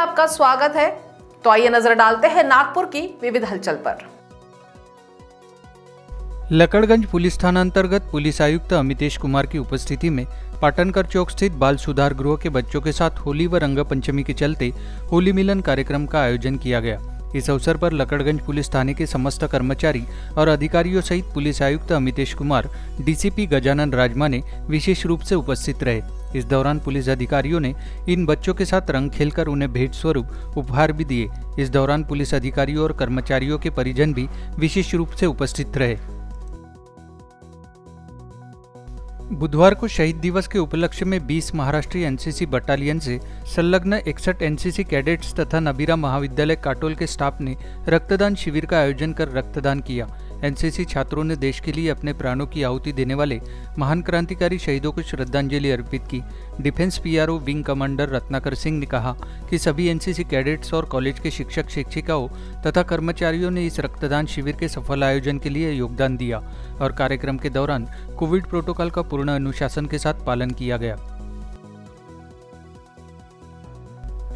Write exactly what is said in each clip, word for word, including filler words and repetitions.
आपका स्वागत है। तो आइए नजर डालते हैं नागपुर की विविध हलचल पर। लकड़गंज पुलिस थाना अंतर्गत पुलिस आयुक्त अमितेश कुमार की उपस्थिति में पाटनकर चौक स्थित बाल सुधार गृह के बच्चों के साथ होली व रंगपंचमी के चलते होली मिलन कार्यक्रम का आयोजन किया गया। इस अवसर पर लकड़गंज पुलिस थाने के समस्त कर्मचारी और अधिकारियों सहित पुलिस आयुक्त अमितेश कुमार, डीसीपी गजानन राजमाने विशेष रूप से उपस्थित रहे। इस दौरान पुलिस अधिकारियों ने इन बच्चों के साथ रंग खेलकर उन्हें भेंट स्वरूप उपहार भी दिए। इस दौरान पुलिस अधिकारियों और कर्मचारियों के परिजन भी विशेष रूप से उपस्थित रहे। बुधवार को शहीद दिवस के उपलक्ष्य में बीस महाराष्ट्रीय एनसीसी बटालियन से संलग्न इकसठ एनसीसी कैडेट्स तथा नबीरा महाविद्यालय काटोल के स्टाफ ने रक्तदान शिविर का आयोजन कर रक्तदान किया। एनसीसी छात्रों ने देश के लिए अपने प्राणों की आहुति देने वाले महान क्रांतिकारी शहीदों को श्रद्धांजलि अर्पित की। Defence PRO wing commander Ratnakar Singh ने कहा कि सभी एनसीसी कैडेट्स और कॉलेज के शिक्षक शिक्षिकाओं तथा कर्मचारियों ने इस रक्तदान शिविर के सफल आयोजन के लिए योगदान दिया और कार्यक्रम के दौरान कोविड प्रोटोकॉल का पूर्ण अनुशासन के साथ पालन किया गया।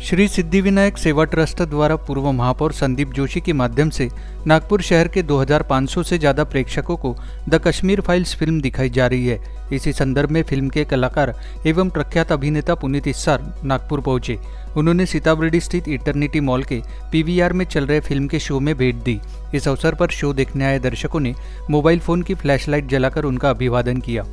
श्री सिद्धि विनायक सेवा ट्रस्ट द्वारा पूर्व महापौर संदीप जोशी के माध्यम से नागपुर शहर के दो हज़ार पाँच सौ से ज़्यादा प्रेक्षकों को द कश्मीर फाइल्स फिल्म दिखाई जा रही है। इसी संदर्भ में फिल्म के कलाकार एवं प्रख्यात अभिनेता पुनीत इस्सार नागपुर पहुंचे। उन्होंने सीताबर्डी स्थित इटर्निटी मॉल के पीवीआर में चल रहे फिल्म के शो में भेंट दी। इस अवसर पर शो देखने आए दर्शकों ने मोबाइल फ़ोन की फ्लैशलाइट जलाकर उनका अभिवादन किया।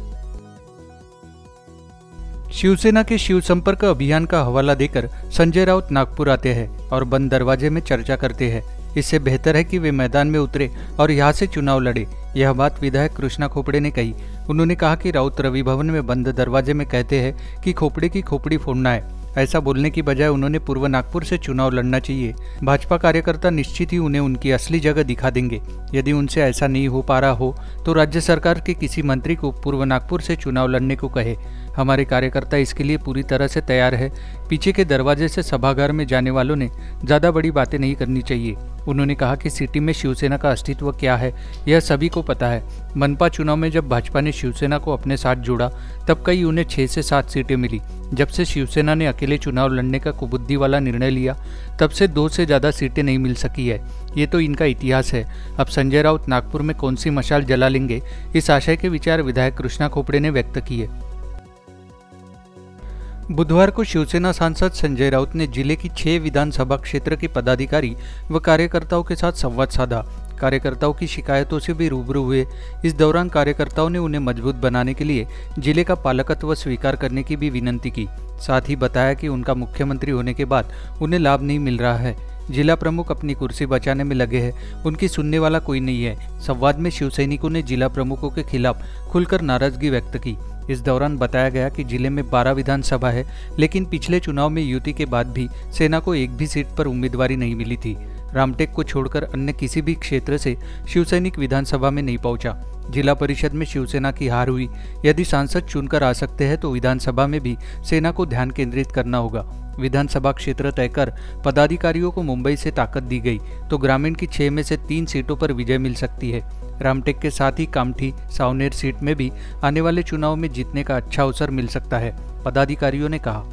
शिवसेना के शिव संपर्क अभियान का हवाला देकर संजय राउत नागपुर आते हैं और बंद दरवाजे में चर्चा करते हैं। इससे बेहतर है कि वे मैदान में उतरे और यहाँ से चुनाव लड़े। यह बात विधायक कृष्णा खोपड़े ने कही। उन्होंने कहा कि राउत रवि भवन में बंद दरवाजे में कहते हैं कि खोपड़े की खोपड़ी फोड़ना है। ऐसा बोलने की बजाय उन्होंने पूर्व नागपुर से चुनाव लड़ना चाहिए। भाजपा कार्यकर्ता निश्चित ही उन्हें उनकी असली जगह दिखा देंगे। यदि उनसे ऐसा नहीं हो पा रहा हो तो राज्य सरकार के किसी मंत्री को पूर्व नागपुर से चुनाव लड़ने को कहे। हमारे कार्यकर्ता इसके लिए पूरी तरह से तैयार है। पीछे के दरवाजे से सभागार में जाने वालों ने ज़्यादा बड़ी बातें नहीं करनी चाहिए। उन्होंने कहा कि सिटी में शिवसेना का अस्तित्व क्या है यह सभी को पता है। मनपा चुनाव में जब भाजपा ने शिवसेना को अपने साथ जोड़ा तब कई उन्हें छः से सात सीटें मिली। जब से शिवसेना ने अकेले चुनाव लड़ने का कुबुद्धि वाला निर्णय लिया तब से दो से ज़्यादा सीटें नहीं मिल सकी है। ये तो इनका इतिहास है। अब संजय राउत नागपुर में कौन सी मशाल जला लेंगे, इस आशय के विचार विधायक कृष्णा खोपड़े ने व्यक्त किए। बुधवार को शिवसेना सांसद संजय राउत ने जिले की छह विधानसभा क्षेत्र के पदाधिकारी व कार्यकर्ताओं के साथ संवाद साधा। कार्यकर्ताओं की शिकायतों से भी रूबरू हुए। इस दौरान कार्यकर्ताओं ने उन्हें मजबूत बनाने के लिए जिले का पालकत्व स्वीकार करने की भी विनंती की। साथ ही बताया कि उनका मुख्यमंत्री होने के बाद उन्हें लाभ नहीं मिल रहा है। जिला प्रमुख अपनी कुर्सी बचाने में लगे हैं, उनकी सुनने वाला कोई नहीं है। संवाद में शिवसैनिकों ने जिला प्रमुखों के खिलाफ खुलकर नाराजगी व्यक्त की। इस दौरान बताया गया कि जिले में बारह विधानसभा है, लेकिन पिछले चुनाव में युति के बाद भी सेना को एक भी सीट पर उम्मीदवारी नहीं मिली थी। रामटेक को छोड़कर अन्य किसी भी क्षेत्र से शिवसैनिक विधानसभा में नहीं पहुंचा। जिला परिषद में शिवसेना की हार हुई। यदि सांसद चुनकर आ सकते हैं तो विधानसभा में भी सेना को ध्यान केंद्रित करना होगा। विधानसभा क्षेत्र तय कर पदाधिकारियों को मुंबई से ताकत दी गई तो ग्रामीण की छह में से तीन सीटों पर विजय मिल सकती है। रामटेक के साथ ही कामठी सावनेर सीट में भी आने वाले चुनाव में जीतने का अच्छा अवसर मिल सकता है, पदाधिकारियों ने कहा।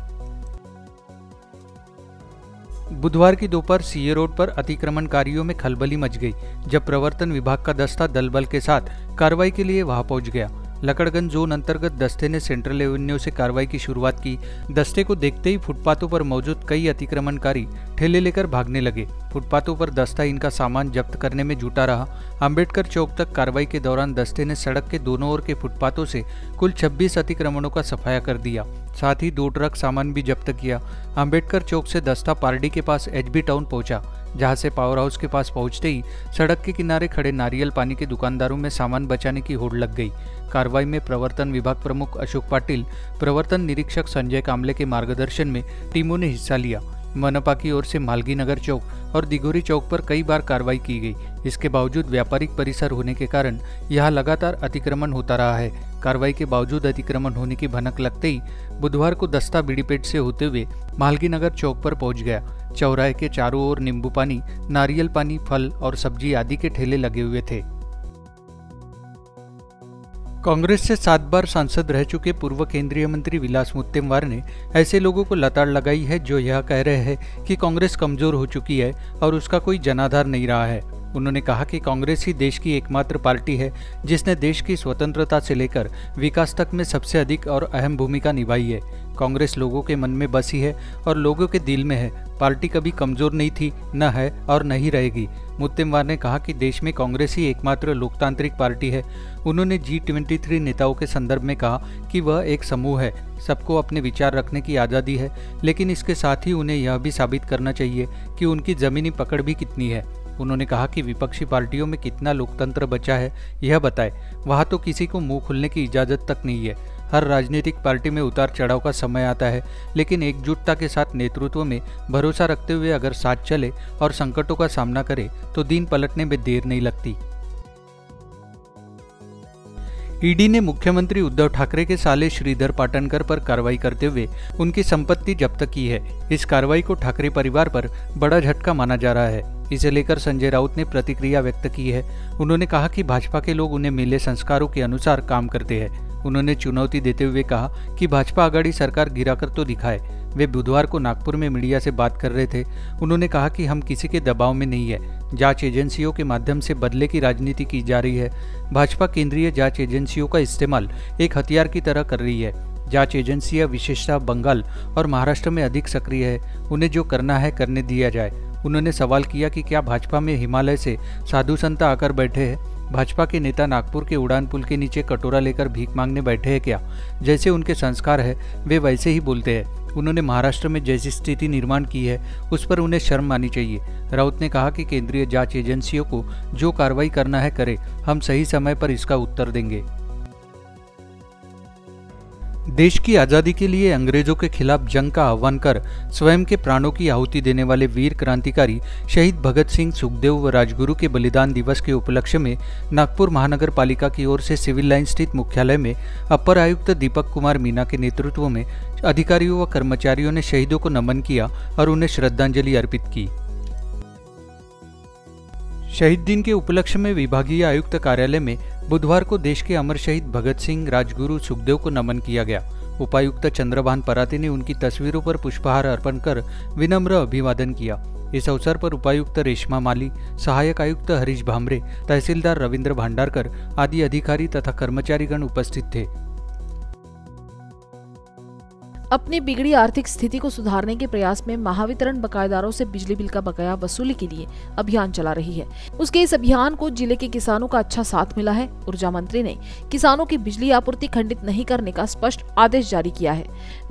बुधवार की दोपहर सीए रोड पर अतिक्रमणकारियों में खलबली मच गई, जब प्रवर्तन विभाग का दस्ता दलबल के साथ कार्रवाई के लिए वहां पहुंच गया। लकड़गंज जोन अंतर्गत दस्ते ने सेंट्रल एवेन्यू से कार्रवाई की शुरुआत की। दस्ते को देखते ही फुटपाथों पर मौजूद कई अतिक्रमणकारी ठेले लेकर भागने लगे। फुटपाथों पर दस्ता इनका सामान जब्त करने में जुटा रहा। अंबेडकर चौक तक कार्रवाई के दौरान दस्ते ने सड़क के दोनों ओर के फुटपाथों से कुल छब्बीस अतिक्रमणों का सफाया कर दिया। साथ ही दो ट्रक सामान भी जब्त किया। अंबेडकर चौक से दस्ता पारडी के पास एचबी टाउन पहुंचा, जहां से पावर हाउस के पास पहुंचते ही सड़क के किनारे खड़े नारियल पानी के दुकानदारों में सामान बचाने की होड़ लग गई। कार्रवाई में प्रवर्तन विभाग प्रमुख अशोक पाटिल, प्रवर्तन निरीक्षक संजय कामले के मार्गदर्शन में टीमों ने हिस्सा लिया। मनपा की ओर से मालगी नगर चौक और दिघोरी चौक पर कई बार कार्रवाई की गई। इसके बावजूद व्यापारिक परिसर होने के कारण यहां लगातार अतिक्रमण होता रहा है। कार्रवाई के बावजूद अतिक्रमण होने की भनक लगते ही बुधवार को दस्ता बीड़ीपेट से होते हुए मालगी नगर चौक पर पहुंच गया। चौराहे के चारों ओर नींबू पानी, नारियल पानी, फल और सब्जी आदि के ठेले लगे हुए थे। कांग्रेस से सात बार सांसद रह चुके पूर्व केंद्रीय मंत्री विलास मुत्तेमवार ने ऐसे लोगों को लताड़ लगाई है जो यह कह रहे हैं कि कांग्रेस कमजोर हो चुकी है और उसका कोई जनाधार नहीं रहा है। उन्होंने कहा कि कांग्रेस ही देश की एकमात्र पार्टी है जिसने देश की स्वतंत्रता से लेकर विकास तक में सबसे अधिक और अहम भूमिका निभाई है। कांग्रेस लोगों के मन में बसी है और लोगों के दिल में है। पार्टी कभी कमजोर नहीं थी, न है और नहीं रहेगी। मुत्तेमवार ने कहा कि देश में कांग्रेस ही एकमात्र लोकतांत्रिक पार्टी है। उन्होंने जी ट्वेंटी थ्री नेताओं के संदर्भ में कहा कि वह एक समूह है, सबको अपने विचार रखने की आज़ादी है, लेकिन इसके साथ ही उन्हें यह भी साबित करना चाहिए कि उनकी ज़मीनी पकड़ भी कितनी है। उन्होंने कहा कि विपक्षी पार्टियों में कितना लोकतंत्र बचा है यह बताएं, वहाँ तो किसी को मुंह खोलने की इजाज़त तक नहीं है। हर राजनीतिक पार्टी में उतार चढ़ाव का समय आता है, लेकिन एकजुटता के साथ नेतृत्व में भरोसा रखते हुए अगर साथ चले और संकटों का सामना करे तो दिन पलटने में देर नहीं लगती। ईडी ने मुख्यमंत्री उद्धव ठाकरे के साले श्रीधर पाटनकर पर कार्रवाई करते हुए उनकी संपत्ति जब्त की है। इस कार्रवाई को ठाकरे परिवार पर बड़ा झटका माना जा रहा है। इसे लेकर संजय राउत ने प्रतिक्रिया व्यक्त की है। उन्होंने कहा कि भाजपा के लोग उन्हें मिले संस्कारों के अनुसार काम करते हैं। उन्होंने चुनौती देते हुए कहा कि भाजपा आघाड़ी सरकार गिराकर तो दिखाए। वे बुधवार को नागपुर में मीडिया से बात कर रहे थे। उन्होंने कहा कि हम किसी के दबाव में नहीं है। जांच एजेंसियों के माध्यम से बदले की राजनीति की जा रही है। भाजपा केंद्रीय जांच एजेंसियों का इस्तेमाल एक हथियार की तरह कर रही है। जांच एजेंसियां विशेषतः बंगाल और महाराष्ट्र में अधिक सक्रिय है। उन्हें जो करना है करने दिया जाए। उन्होंने सवाल किया कि क्या भाजपा में हिमालय से साधु संत आकर बैठे हैं? भाजपा के नेता नागपुर के उड़ान पुल के नीचे कटोरा लेकर भीख मांगने बैठे हैं क्या? जैसे उनके संस्कार है वे वैसे ही बोलते हैं। उन्होंने महाराष्ट्र में जैसी स्थिति निर्माण की है उस पर उन्हें शर्म आनी चाहिए। राउत ने कहा कि केंद्रीय जांच एजेंसियों को जो कार्रवाई करना है करे, हम सही समय पर इसका उत्तर देंगे। देश की आज़ादी के लिए अंग्रेजों के खिलाफ जंग का आह्वान कर स्वयं के प्राणों की आहुति देने वाले वीर क्रांतिकारी शहीद भगत सिंह, सुखदेव व राजगुरु के बलिदान दिवस के उपलक्ष्य में नागपुर महानगर पालिका की ओर से सिविल लाइन स्थित मुख्यालय में अपर आयुक्त दीपक कुमार मीना के नेतृत्व में अधिकारियों व कर्मचारियों ने शहीदों को नमन किया और उन्हें श्रद्धांजलि अर्पित की। शहीद दिन के उपलक्ष्य में विभागीय आयुक्त कार्यालय में बुधवार को देश के अमर शहीद भगत सिंह, राजगुरु, सुखदेव को नमन किया गया। उपायुक्त चंद्रभान पराते ने उनकी तस्वीरों पर पुष्पहार अर्पण कर विनम्र अभिवादन किया। इस अवसर पर उपायुक्त रेशमा माली, सहायक आयुक्त हरीश भामरे, तहसीलदार रविंद्र भांडारकर आदि अधिकारी तथा कर्मचारीगण उपस्थित थे। अपनी बिगड़ी आर्थिक स्थिति को सुधारने के प्रयास में महावितरण बकायेदारों से बिजली बिल का बकाया वसूली के लिए अभियान चला रही है। उसके इस अभियान को जिले के किसानों का अच्छा साथ मिला है। ऊर्जा मंत्री ने किसानों की बिजली आपूर्ति खंडित नहीं करने का स्पष्ट आदेश जारी किया है।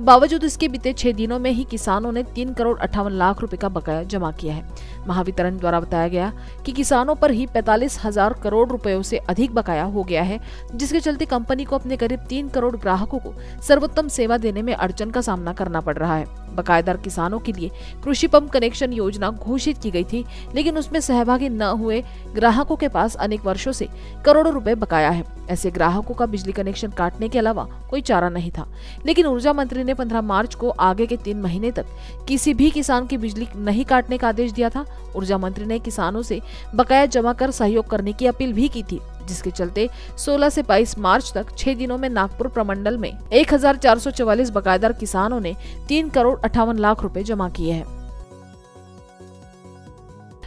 बावजूद इसके बीते छह दिनों में ही किसानों ने तीन करोड़ अट्ठावन लाख रूपए का बकाया जमा किया है। महावितरण द्वारा बताया गया कि किसानों पर ही पैंतालीस हजार करोड़ रुपयों से अधिक बकाया हो गया है, जिसके चलते कंपनी को अपने करीब तीन करोड़ ग्राहकों को सर्वोत्तम सेवा देने में अड़चन का सामना करना पड़ रहा है। बकायेदार किसानों के लिए कृषि पंप कनेक्शन योजना घोषित की गई थी, लेकिन उसमें सहभागी न हुए ग्राहकों के पास अनेक वर्षों से करोड़ों रुपए बकाया है। ऐसे ग्राहकों का बिजली कनेक्शन काटने के अलावा कोई चारा नहीं था, लेकिन ऊर्जा मंत्री ने पंद्रह मार्च को आगे के तीन महीने तक किसी भी किसान की बिजली नहीं काटने का आदेश दिया था। ऊर्जा मंत्री ने किसानों से बकाया जमा कर सहयोग करने की अपील भी की थी, जिसके चलते सोलह से बाईस मार्च तक छह दिनों में नागपुर प्रमंडल में एक हजार चार सौ चौवालीस बकायेदार किसानों ने तीन करोड़ अट्ठावन लाख रुपए जमा किए हैं।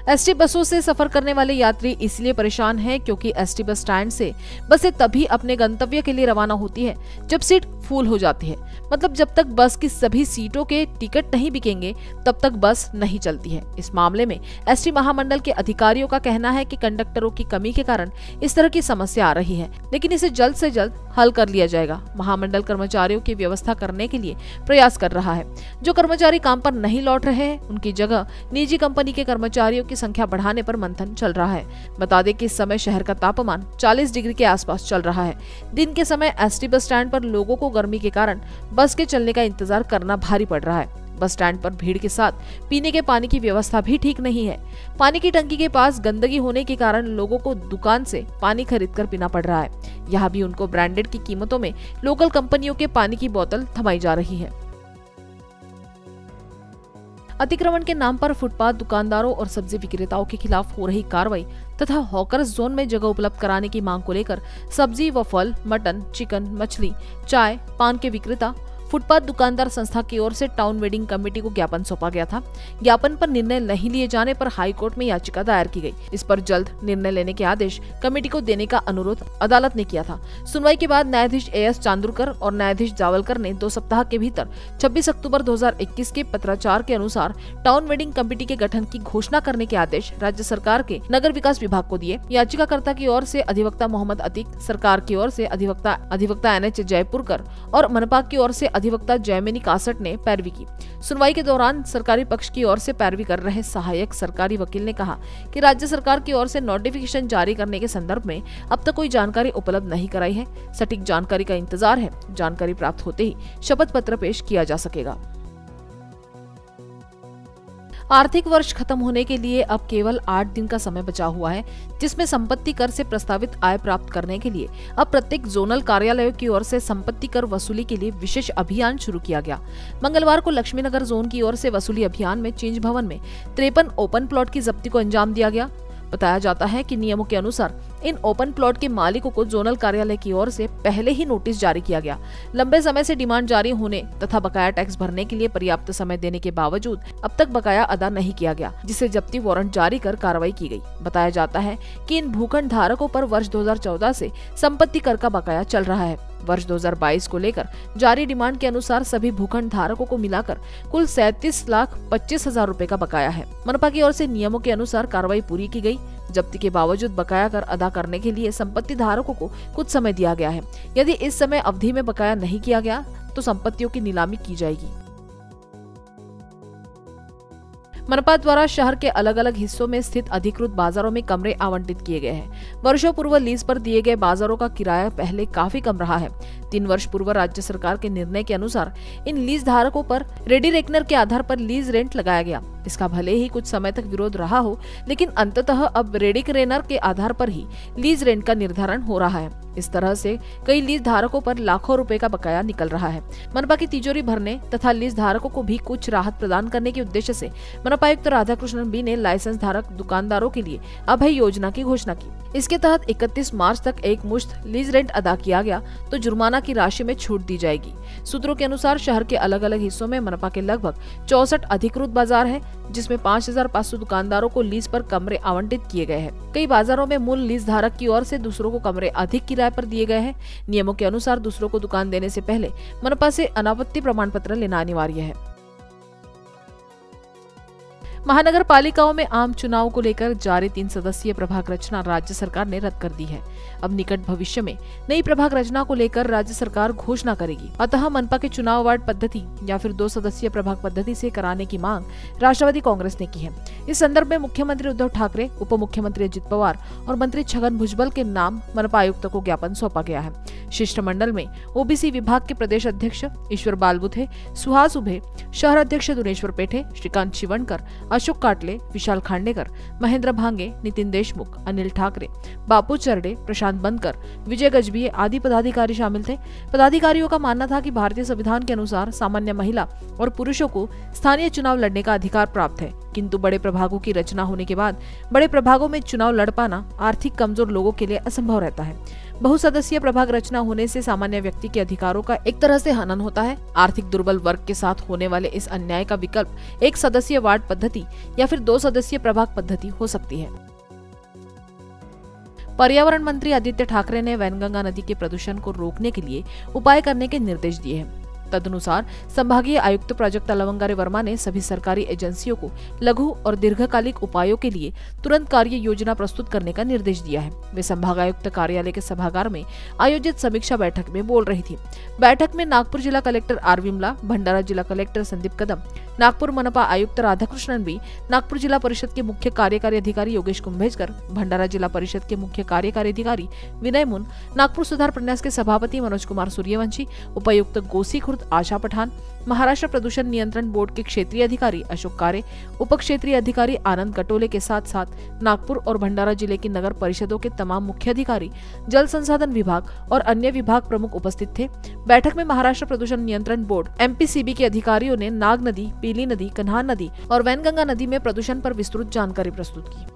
एसटी बसों से सफर करने वाले यात्री इसलिए परेशान हैं क्योंकि एसटी बस स्टैंड से बसें तभी अपने गंतव्य के लिए रवाना होती है जब सीट फुल हो जाती है। मतलब जब तक बस की सभी सीटों के टिकट नहीं बिकेंगे तब तक बस नहीं चलती है। इस मामले में एसटी महामंडल के अधिकारियों का कहना है कि कंडक्टरों की कमी के कारण इस तरह की समस्या आ रही है, लेकिन इसे जल्द से जल्द हल कर लिया जाएगा। महामंडल कर्मचारियों की व्यवस्था करने के लिए प्रयास कर रहा है। जो कर्मचारी काम पर नहीं लौट रहे हैं उनकी जगह निजी कंपनी के कर्मचारियों की संख्या बढ़ाने पर मंथन चल रहा है। बता दें कि इस समय शहर का तापमान चालीस डिग्री के आसपास चल रहा है। दिन के समय एसटी बस स्टैंड पर लोगों को गर्मी के कारण बस के चलने का इंतजार करना भारी पड़ रहा है। बस स्टैंड पर भीड़ के साथ पीने के पानी की व्यवस्था भी ठीक नहीं है। पानी की टंकी के पास गंदगी होने के कारण लोगों को दुकान से पानी खरीद कर पीना पड़ रहा है। यहाँ भी उनको ब्रांडेड की कीमतों में लोकल कंपनियों के पानी की बोतल थमाई जा रही है। अतिक्रमण के नाम पर फुटपाथ दुकानदारों और सब्जी विक्रेताओं के खिलाफ हो रही कार्रवाई तथा हॉकर्स जोन में जगह उपलब्ध कराने की मांग को लेकर सब्जी व फल, मटन, चिकन, मछली, चाय, पान के विक्रेता, फुटपाथ दुकानदार संस्था की ओर से टाउन वेडिंग कमेटी को ज्ञापन सौंपा गया था। ज्ञापन पर निर्णय नहीं लिए जाने पर हाईकोर्ट में याचिका दायर की गई। इस पर जल्द निर्णय लेने के आदेश कमेटी को देने का अनुरोध अदालत ने किया था। सुनवाई के बाद न्यायाधीश ए एस चांदुरकर और न्यायाधीश जावलकर ने दो सप्ताह के भीतर छब्बीस अक्टूबर दो हज़ार इक्कीस के पत्राचार के अनुसार टाउन वेडिंग कमेटी के गठन की घोषणा करने के आदेश राज्य सरकार के नगर विकास विभाग को दिए। याचिकाकर्ता की ओर से अधिवक्ता मोहम्मद अतीक, सरकार की ओर से अधिवक्ता अधिवक्ता एन एच जयपुरकर और मनपा की ओर से अधिवक्ता जैमिनी कासर्ट ने पैरवी की। सुनवाई के दौरान सरकारी पक्ष की ओर से पैरवी कर रहे सहायक सरकारी वकील ने कहा कि राज्य सरकार की ओर से नोटिफिकेशन जारी करने के संदर्भ में अब तक कोई जानकारी उपलब्ध नहीं कराई है। सटीक जानकारी का इंतजार है। जानकारी प्राप्त होते ही शपथ पत्र पेश किया जा सकेगा। आर्थिक वर्ष खत्म होने के लिए अब केवल आठ दिन का समय बचा हुआ है, जिसमें संपत्ति कर से प्रस्तावित आय प्राप्त करने के लिए अब प्रत्येक जोनल कार्यालयों की ओर से संपत्ति कर वसूली के लिए विशेष अभियान शुरू किया गया। मंगलवार को लक्ष्मीनगर जोन की ओर से वसूली अभियान में चींज भवन में तिरपन ओपन प्लॉट की जब्ती को अंजाम दिया गया। बताया जाता है कि नियमों के अनुसार इन ओपन प्लॉट के मालिकों को जोनल कार्यालय की ओर से पहले ही नोटिस जारी किया गया। लंबे समय से डिमांड जारी होने तथा बकाया टैक्स भरने के लिए पर्याप्त समय देने के बावजूद अब तक बकाया अदा नहीं किया गया, जिसे जब्ती वारंट जारी कर कार्रवाई की गई। बताया जाता है कि इन भूखंड धारकों पर वर्ष दो हज़ार चौदह से संपत्ति कर का बकाया चल रहा है। वर्ष दो हज़ार बाईस को लेकर जारी डिमांड के अनुसार सभी भूखंड धारकों को मिलाकर कुल सैंतीस लाख पच्चीस हजार रूपए का बकाया है। मनपा की ओर से नियमों के अनुसार कार्रवाई पूरी की गई। जब्ती के बावजूद बकाया कर अदा करने के लिए संपत्ति धारकों को कुछ समय दिया गया है। यदि इस समय अवधि में बकाया नहीं किया गया तो संपत्तियों की नीलामी की जाएगी। मनपा द्वारा शहर के अलग अलग हिस्सों में स्थित अधिकृत बाजारों में कमरे आवंटित किए गए हैं। वर्षों पूर्व लीज पर दिए गए बाजारों का किराया पहले काफी कम रहा है। तीन वर्ष पूर्व राज्य सरकार के निर्णय के अनुसार इन लीज धारकों पर रेडी रेकनर के आधार पर लीज रेंट लगाया गया। इसका भले ही कुछ समय तक विरोध रहा हो, लेकिन अंततः अब रेडी रेनर के आधार पर ही लीज रेंट का निर्धारण हो रहा है। इस तरह से कई लीज धारकों पर लाखों रुपए का बकाया निकल रहा है। मनपा की तिजोरी भरने तथा लीज धारकों को भी कुछ राहत प्रदान करने के उद्देश्य से मनपायुक्त राधाकृष्णन बी ने लाइसेंस धारक दुकानदारों के लिए अभय योजना की घोषणा की। इसके तहत इकतीस मार्च तक एक मुश्त लीज रेंट अदा किया गया तो जुर्माना की राशि में छूट दी जाएगी। सूत्रों के अनुसार शहर के अलग अलग हिस्सों में मनपा के लगभग चौसठ अधिकृत बाजार है, जिसमें पाँच हज़ार पाँच सौ दुकानदारों को लीज पर कमरे आवंटित किए गए हैं। कई बाजारों में मूल लीज धारक की ओर से दूसरों को कमरे अधिक किराए पर दिए गए हैं। नियमों के अनुसार दूसरों को दुकान देने से पहले मनपा से अनापत्ति प्रमाण पत्र लेना अनिवार्य है। महानगर पालिकाओं में आम चुनाव को लेकर जारी तीन सदस्यीय प्रभाग रचना राज्य सरकार ने रद्द कर दी है। अब निकट भविष्य में नई प्रभाग रचना को लेकर राज्य सरकार घोषणा करेगी। अतः मनपा के चुनाव वार्ड पद्धति या फिर दो सदस्यीय प्रभाग पद्धति से कराने की मांग राष्ट्रवादी कांग्रेस ने की है। इस संदर्भ में मुख्यमंत्री उद्धव ठाकरे, उप मुख्यमंत्री अजित पवार और मंत्री छगन भूजबल के नाम मनपा आयुक्त को ज्ञापन सौंपा गया है। शिष्टमंडल में ओबीसी विभाग के प्रदेश अध्यक्ष ईश्वर बालबुथे, सुहास उभे, शहर अध्यक्ष दुनेश्वर पेठे, श्रीकांत शिवनकर, अशोक काटले, विशाल खांडेकर, महेंद्र भांगे, नितिन देशमुख, अनिल ठाकरे, बापू चरडे, प्रशांत बनकर, विजय गजबीय आदि पदाधिकारी शामिल थे। पदाधिकारियों का मानना था कि भारतीय संविधान के अनुसार सामान्य महिला और पुरुषों को स्थानीय चुनाव लड़ने का अधिकार प्राप्त है, किंतु बड़े प्रभागों की रचना होने के बाद बड़े प्रभागों में चुनाव लड़ पाना आर्थिक कमजोर लोगों के लिए असंभव रहता है। बहुसदस्यीय प्रभाग रचना होने से सामान्य व्यक्ति के अधिकारों का एक तरह से हनन होता है। आर्थिक दुर्बल वर्ग के साथ होने वाले इस अन्याय का विकल्प एक सदस्यीय वार्ड पद्धति या फिर दो सदस्यीय प्रभाग पद्धति हो सकती है। पर्यावरण मंत्री आदित्य ठाकरे ने वैनगंगा नदी के प्रदूषण को रोकने के लिए उपाय करने के निर्देश दिए हैं। तदनुसार संभागीय आयुक्त प्रोजेक्ट लवंगारे वर्मा ने सभी सरकारी एजेंसियों को लघु और दीर्घकालिक उपायों के लिए तुरंत कार्य योजना प्रस्तुत करने का निर्देश दिया है। वे संभागायुक्त कार्यालय के सभागार में आयोजित समीक्षा बैठक में बोल रही थी। बैठक में नागपुर जिला कलेक्टर आर विमला, भंडारा जिला कलेक्टर संदीप कदम, नागपुर मनपा आयुक्त राधाकृष्णन बी, नागपुर जिला परिषद के मुख्य कार्यकारी अधिकारी योगेश कुंभेजकर, भंडारा जिला परिषद के मुख्य कार्यकारी अधिकारी विनय मुन, नागपुर सुधार प्रन्यास के सभापति मनोज कुमार सूर्यवंशी, उपायुक्त गोसी आशा पठान, महाराष्ट्र प्रदूषण नियंत्रण बोर्ड के क्षेत्रीय अधिकारी अशोक कारे, उप क्षेत्रीय अधिकारी आनंद कटोले के साथ साथ नागपुर और भंडारा जिले की नगर परिषदों के तमाम मुख्य अधिकारी, जल संसाधन विभाग और अन्य विभाग प्रमुख उपस्थित थे। बैठक में महाराष्ट्र प्रदूषण नियंत्रण बोर्ड एमपीसीबी के अधिकारियों ने नाग नदी, पीली नदी, कन्हार नदी और वैनगंगा नदी में प्रदूषण पर विस्तृत जानकारी प्रस्तुत की।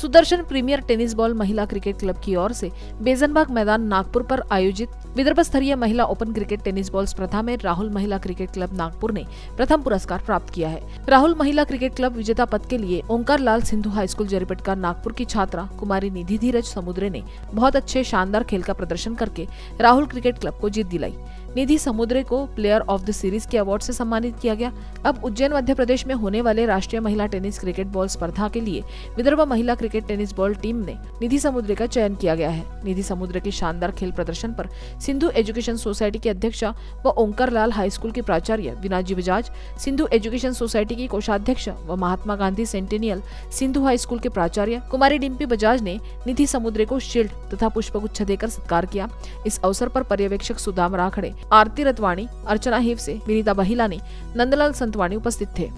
सुदर्शन प्रीमियर टेनिस बॉल महिला क्रिकेट क्लब की ओर से बेजनबाग मैदान नागपुर पर आयोजित विदर्भ स्तरीय महिला ओपन क्रिकेट टेनिस बॉल स्पर्धा में राहुल महिला क्रिकेट क्लब नागपुर ने प्रथम पुरस्कार प्राप्त किया है। राहुल महिला क्रिकेट क्लब विजेता पद के लिए ओंकार लाल सिंधु हाईस्कूल जरीपटका नागपुर की छात्रा कुमारी निधि धीरज समुद्रे ने बहुत अच्छे शानदार खेल का प्रदर्शन करके राहुल क्रिकेट क्लब को जीत दिलाई। निधि समुद्रे को प्लेयर ऑफ द सीरीज के अवार्ड से सम्मानित किया गया। अब उज्जैन मध्य प्रदेश में होने वाले राष्ट्रीय महिला टेनिस क्रिकेट बॉल स्पर्धा के लिए विदर्भ महिला क्रिकेट टेनिस बॉल टीम ने निधि समुद्रे का चयन किया गया है। निधि समुद्रे के शानदार खेल प्रदर्शन पर सिंधु एजुकेशन सोसाइटी की अध्यक्षा व ओंकार लाल हाईस्कूल की प्राचार्य विनाजी बजाज, सिंधु एजुकेशन सोसाइटी की कोषाध्यक्ष व महात्मा गांधी सेंटेनियल सिंधु हाईस्कूल के प्राचार्य कुमारी डिम्पी बजाज ने निधि समुद्रे को शील्ड तथा पुष्पगुच्छ देकर सत्कार किया। इस अवसर पर पर्यवेक्षक सुदाम राखड़े, आरती रतवाणी, अर्चना हिवसे, विनीता बहिलानी, नंदलाल संतवाणी उपस्थित थे।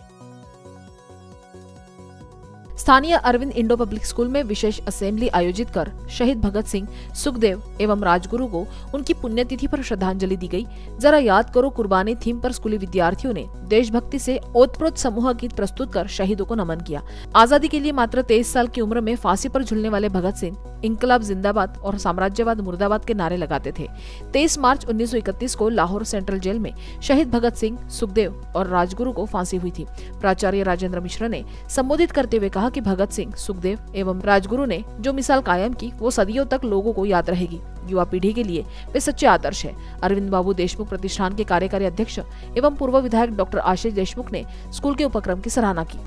स्थानीय अरविंद इंडो पब्लिक स्कूल में विशेष असेंबली आयोजित कर शहीद भगत सिंह, सुखदेव एवं राजगुरु को उनकी पुण्यतिथि पर श्रद्धांजलि दी गई। जरा याद करो कुर्बानी थीम पर स्कूली विद्यार्थियों ने देशभक्ति से ओतप्रोत समूह गीत प्रस्तुत कर शहीदों को नमन किया। आजादी के लिए मात्र तेईस साल की उम्र में फांसी पर झूलने वाले भगत सिंह इंकलाब जिंदाबाद और साम्राज्यवाद मुर्दाबाद के नारे लगाते थे। तेईस मार्च उन्नीस सौ इकतीस को लाहौर सेंट्रल जेल में शहीद भगत सिंह, सुखदेव और राजगुरु को फांसी हुई थी। प्राचार्य राजेंद्र मिश्रा ने संबोधित करते हुए कहा कि भगत सिंह, सुखदेव एवं राजगुरु ने जो मिसाल कायम की वो सदियों तक लोगों को याद रहेगी। युवा पीढ़ी के लिए वे सच्चे आदर्श है। अरविंद बाबू देशमुख प्रतिष्ठान के कार्यकारी अध्यक्ष एवं पूर्व विधायक डॉक्टर आशीष देशमुख ने स्कूल के उपक्रम की सराहना की।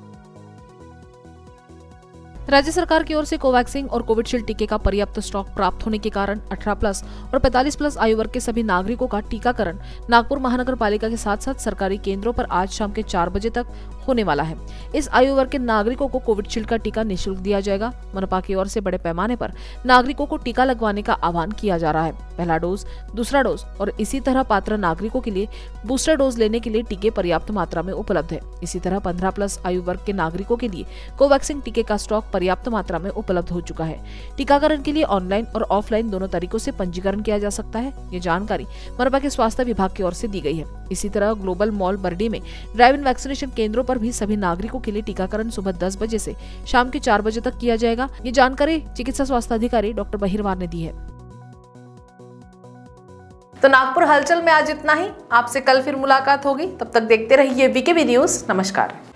राज्य सरकार की ओर से कोवैक्सीन और कोविशील्ड टीके का पर्याप्त स्टॉक प्राप्त होने के कारण अठारह प्लस और पैंतालीस प्लस आयु वर्ग के सभी नागरिकों का टीकाकरण नागपुर महानगर पालिका के साथ साथ सरकारी केंद्रों पर आज शाम के चार बजे तक होने वाला है। इस आयु वर्ग के नागरिकों को कोविशील्ड का टीका निःशुल्क दिया जाएगा। मनपा की ओर से बड़े पैमाने पर नागरिकों को टीका लगवाने का आह्वान किया जा रहा है। पहला डोज, दूसरा डोज और इसी तरह पात्र नागरिकों के लिए बूस्टर डोज लेने के लिए टीके पर्याप्त मात्रा में उपलब्ध है। इसी तरह पंद्रह प्लस आयु वर्ग के नागरिकों के लिए कोवैक्सीन टीके का स्टॉक पर्याप्त मात्रा में उपलब्ध हो चुका है। टीकाकरण के लिए ऑनलाइन और ऑफलाइन दोनों तरीकों से पंजीकरण किया जा सकता है। ये जानकारी मनपा के स्वास्थ्य विभाग की ओर से दी गई है। इसी तरह ग्लोबल मॉल बर्डी में ड्राइव इन वैक्सीनेशन केंद्रों पर भी सभी नागरिकों के लिए टीकाकरण सुबह दस बजे से शाम के चार बजे तक किया जाएगा। ये जानकारी चिकित्सा स्वास्थ्य अधिकारी डॉक्टर बहिरवार ने दी है। तो नागपुर हलचल में आज इतना ही। आपसे कल फिर मुलाकात होगी, तब तक देखते रहिए वीकेबी न्यूज। नमस्कार।